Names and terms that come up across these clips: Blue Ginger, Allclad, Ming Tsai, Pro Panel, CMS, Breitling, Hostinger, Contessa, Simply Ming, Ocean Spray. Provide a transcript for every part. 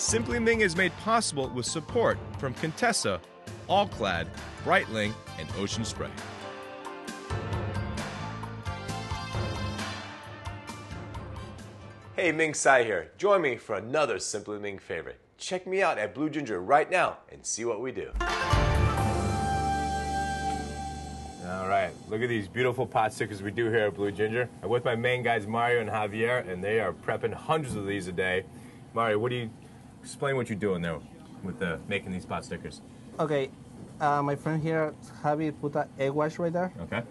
Simply Ming is made possible with support from Contessa, Allclad, Breitling, and Ocean Spray. Hey, Ming Tsai here. Join me for another Simply Ming favorite. Check me out at Blue Ginger right now and see what we do. All right, look at these beautiful pot stickers we do here at Blue Ginger. I'm with my main guys, Mario and Javier, and they are prepping hundreds of these a day. Mario, explain what you're doing there with making these pot stickers. Okay, my friend here, Javi, put an egg wash right there. Okay.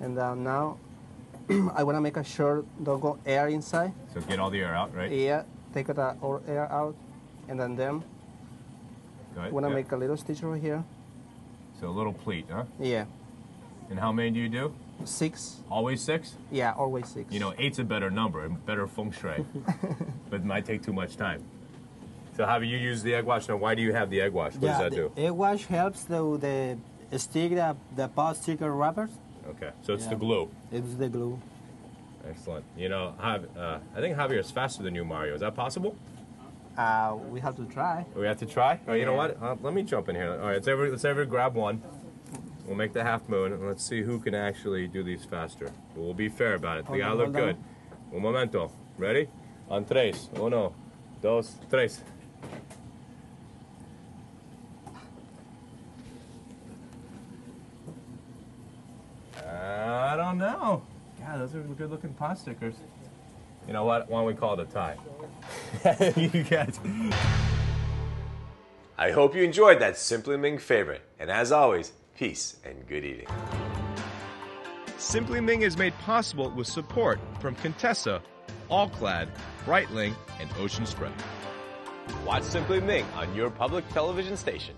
And now I want to make sure don't go air inside. So get all the air out, right? Yeah, take the air out, and then I want to make a little stitch right here. So a little pleat, huh? Yeah. And how many do you do? 6. Always 6? Yeah, always 6. You know, 8's a better number, better feng shui, but it might take too much time. So Javi, you use the egg wash. Now, why do you have the egg wash? What does that do? Egg wash helps the stick, the pot sticker wrappers. Okay, so it's the glue. It's the glue. Excellent. You know, I think Javier is faster than you, Mario. Is that possible? We have to try. We have to try? Oh, you know what? Let me jump in here. All right, let's everybody grab one. We'll make the half moon, and let's see who can actually do these faster. But we'll be fair about it. They gotta look good. Un momento. Ready? On tres. Uno, dos, tres. I don't know. God, those are good-looking pot stickers. You know what? Why don't we call it a tie? You guys. I hope you enjoyed that Simply Ming favorite. And as always, peace and good eating. Simply Ming is made possible with support from Contessa, Allclad, Breitling, and Ocean Spray. Watch Simply Ming on your public television station.